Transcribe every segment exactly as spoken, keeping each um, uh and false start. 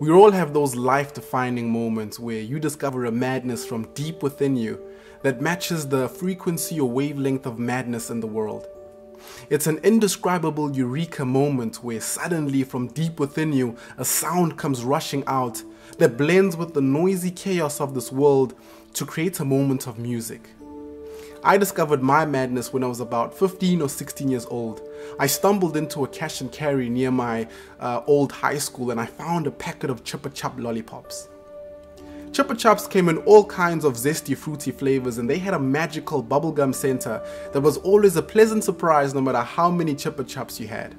We all have those life-defining moments where you discover a madness from deep within you that matches the frequency or wavelength of madness in the world. It's an indescribable eureka moment where suddenly from deep within you a sound comes rushing out that blends with the noisy chaos of this world to create a moment of music. I discovered my madness when I was about fifteen or sixteen years old. I stumbled into a cash and carry near my uh, old high school and I found a packet of Chupa Chup lollipops. Chupa Chups came in all kinds of zesty, fruity flavors, and they had a magical bubblegum center that was always a pleasant surprise no matter how many Chupa Chups you had.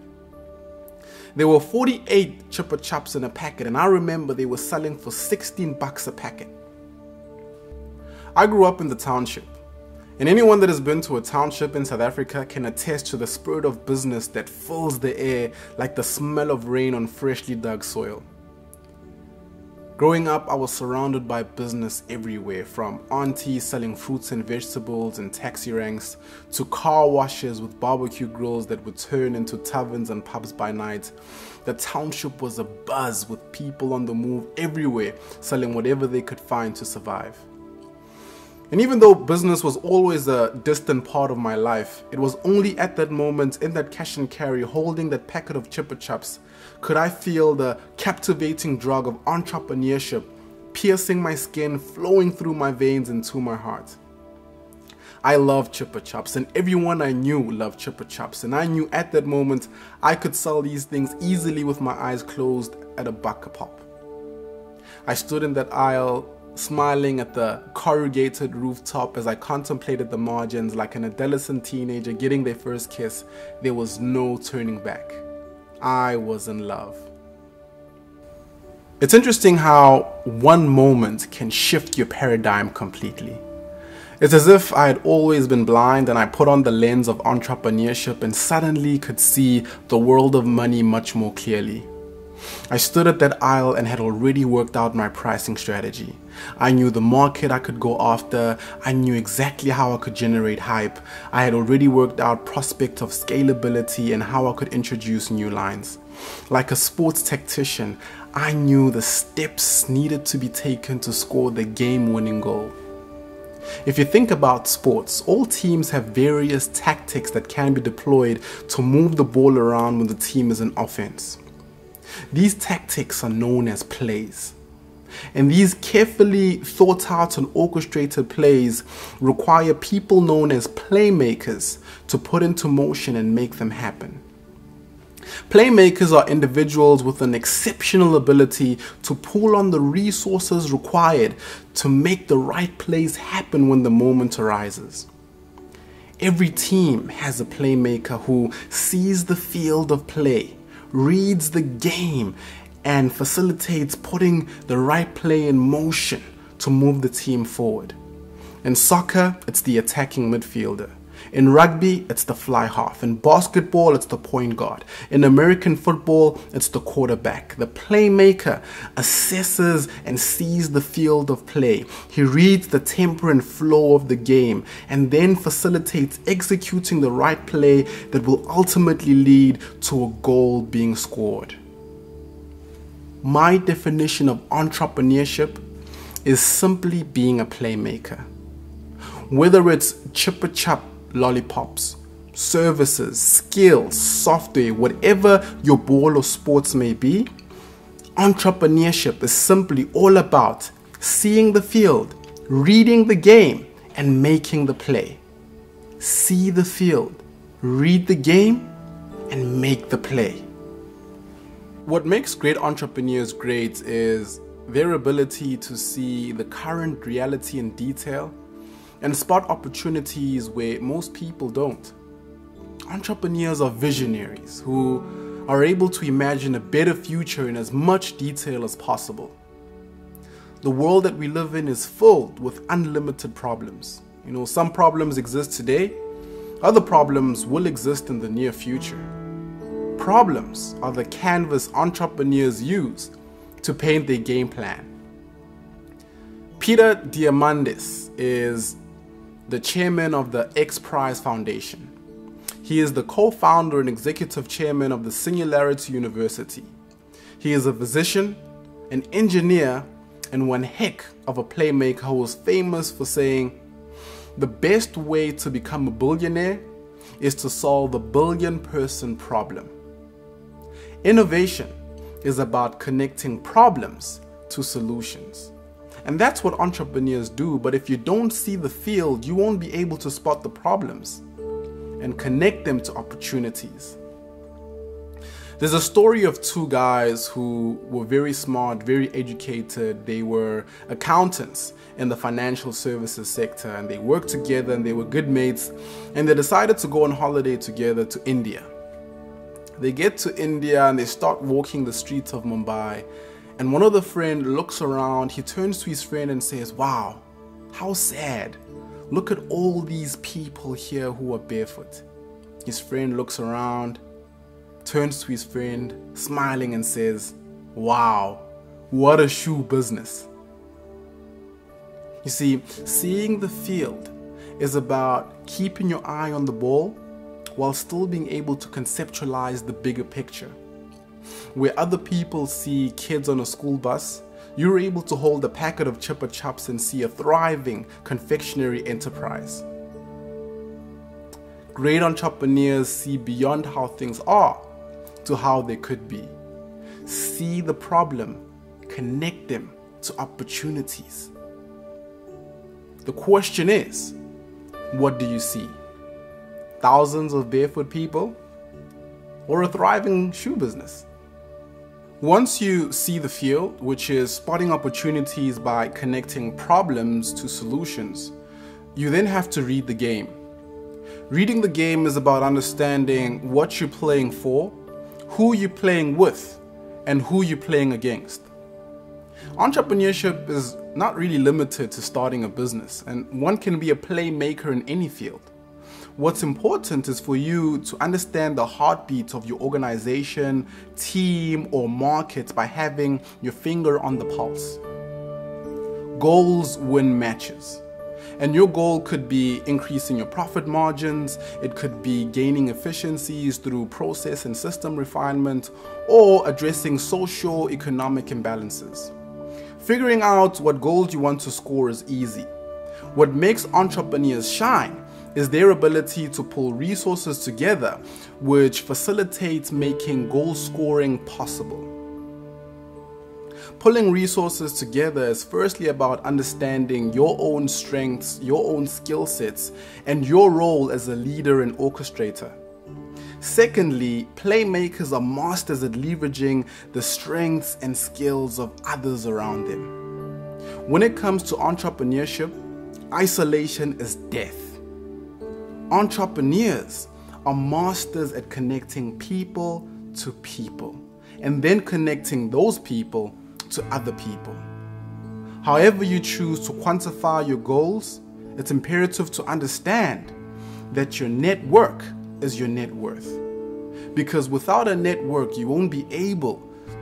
There were forty-eight Chupa Chups in a packet, and I remember they were selling for sixteen bucks a packet. I grew up in the township, and anyone that has been to a township in South Africa can attest to the spirit of business that fills the air like the smell of rain on freshly dug soil. Growing up, I was surrounded by business everywhere, from aunties selling fruits and vegetables in taxi ranks to car washes with barbecue grills that would turn into taverns and pubs by night. The township was abuzz with people on the move everywhere, selling whatever they could find to survive. And even though business was always a distant part of my life, it was only at that moment in that cash and carry holding that packet of Chupa Chups could I feel the captivating drug of entrepreneurship piercing my skin, flowing through my veins and to my heart. I loved Chupa Chups, and everyone I knew loved Chupa Chups, and I knew at that moment I could sell these things easily with my eyes closed at a buck a pop. I stood in that aisle smiling at the corrugated rooftop as I contemplated the margins like an adolescent teenager getting their first kiss. There was no turning back. I was in love. It's interesting how one moment can shift your paradigm completely. It's as if I had always been blind and I put on the lens of entrepreneurship and suddenly could see the world of money much more clearly. I stood at that aisle and had already worked out my pricing strategy. I knew the market I could go after. I knew exactly how I could generate hype. I had already worked out prospects of scalability and how I could introduce new lines. Like a sports tactician, I knew the steps needed to be taken to score the game-winning goal. If you think about sports, all teams have various tactics that can be deployed to move the ball around when the team is in offense. These tactics are known as plays, and these carefully thought out and orchestrated plays require people known as playmakers to put into motion and make them happen. Playmakers are individuals with an exceptional ability to pull on the resources required to make the right plays happen when the moment arises. Every team has a playmaker who sees the field of play, reads the game, and facilitates putting the right play in motion to move the team forward. In soccer, it's the attacking midfielder. In rugby, it's the fly half. In basketball, it's the point guard. In American football, it's the quarterback. The playmaker assesses and sees the field of play. He reads the tempo and flow of the game and then facilitates executing the right play that will ultimately lead to a goal being scored. My definition of entrepreneurship is simply being a playmaker. Whether it's Chupa Chup lollipops, services, skills, software, whatever your ball or sports may be, entrepreneurship is simply all about seeing the field, reading the game, and making the play. See the field, read the game, and make the play. What makes great entrepreneurs great is their ability to see the current reality in detail and spot opportunities where most people don't. Entrepreneurs are visionaries who are able to imagine a better future in as much detail as possible. The world that we live in is filled with unlimited problems. You know, some problems exist today, other problems will exist in the near future. Problems are the canvas entrepreneurs use to paint their game plan. Peter Diamandis is the chairman of the X Prize Foundation. He is the co-founder and executive chairman of the Singularity University. He is a physician, an engineer, and one heck of a playmaker who was famous for saying, "The best way to become a billionaire is to solve the billion person problem." Innovation is about connecting problems to solutions. And that's what entrepreneurs do, but if you don't see the field, you won't be able to spot the problems and connect them to opportunities. There's a story of two guys who were very smart, very educated. They were accountants in the financial services sector, and they worked together and they were good mates, and they decided to go on holiday together to India. They get to India and they start walking the streets of Mumbai, and one of the friends looks around. He turns to his friend and says, "Wow, how sad. Look at all these people here who are barefoot." His friend looks around, turns to his friend, smiling, and says, "Wow, what a shoe business." You see, seeing the field is about keeping your eye on the ball while still being able to conceptualize the bigger picture. Where other people see kids on a school bus, you're able to hold a packet of Chupa Chups and see a thriving confectionery enterprise. Great entrepreneurs see beyond how things are to how they could be. See the problem, connect them to opportunities. The question is, what do you see? Thousands of barefoot people or a thriving shoe business? Once you see the field, which is spotting opportunities by connecting problems to solutions, you then have to read the game. Reading the game is about understanding what you're playing for, who you're playing with, and who you're playing against. Entrepreneurship is not really limited to starting a business, and one can be a playmaker in any field. What's important is for you to understand the heartbeat of your organization, team, or market by having your finger on the pulse. Goals win matches. And your goal could be increasing your profit margins, it could be gaining efficiencies through process and system refinement, or addressing socio-economic imbalances. Figuring out what goals you want to score is easy. What makes entrepreneurs shine is their ability to pull resources together, which facilitates making goal scoring possible. Pulling resources together is firstly about understanding your own strengths, your own skill sets, and your role as a leader and orchestrator. Secondly, playmakers are masters at leveraging the strengths and skills of others around them. When it comes to entrepreneurship, isolation is death. Entrepreneurs are masters at connecting people to people and then connecting those people to other people. However you choose to quantify your goals, it's imperative to understand that your network is your net worth. Because without a network, you won't be able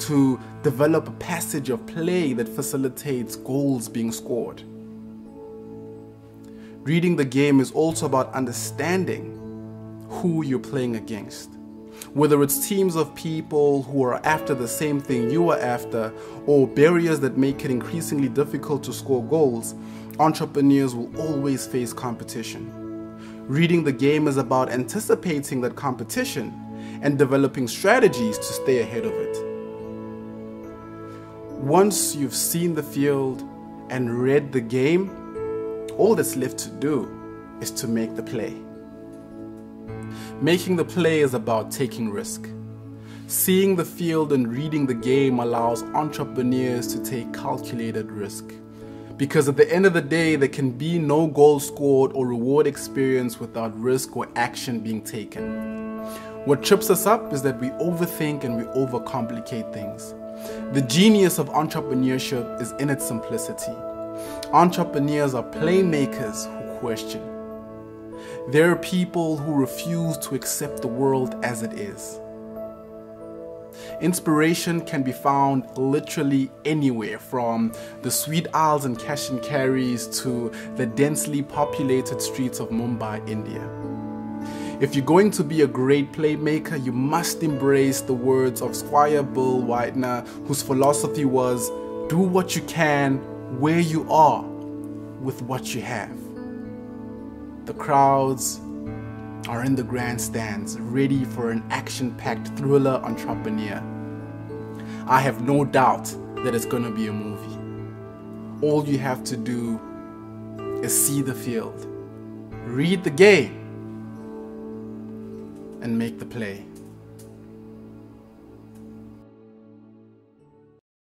to develop a passage of play that facilitates goals being scored. Reading the game is also about understanding who you're playing against. Whether it's teams of people who are after the same thing you are after, or barriers that make it increasingly difficult to score goals, entrepreneurs will always face competition. Reading the game is about anticipating that competition and developing strategies to stay ahead of it. Once you've seen the field and read the game, all that's left to do is to make the play. Making the play is about taking risk. Seeing the field and reading the game allows entrepreneurs to take calculated risk. Because at the end of the day, there can be no goal scored or reward experience without risk or action being taken. What trips us up is that we overthink and we overcomplicate things. The genius of entrepreneurship is in its simplicity. Entrepreneurs are playmakers who question. There are people who refuse to accept the world as it is. Inspiration can be found literally anywhere, from the sweet aisles and cash and carries to the densely populated streets of Mumbai, India. If you're going to be a great playmaker, you must embrace the words of Squire Bull Whitener, whose philosophy was, do what you can, where you are, with what you have. The crowds are in the grandstands, ready for an action-packed thriller entrepreneur. I have no doubt that it's going to be a movie. All you have to do is see the field, read the game, and make the play.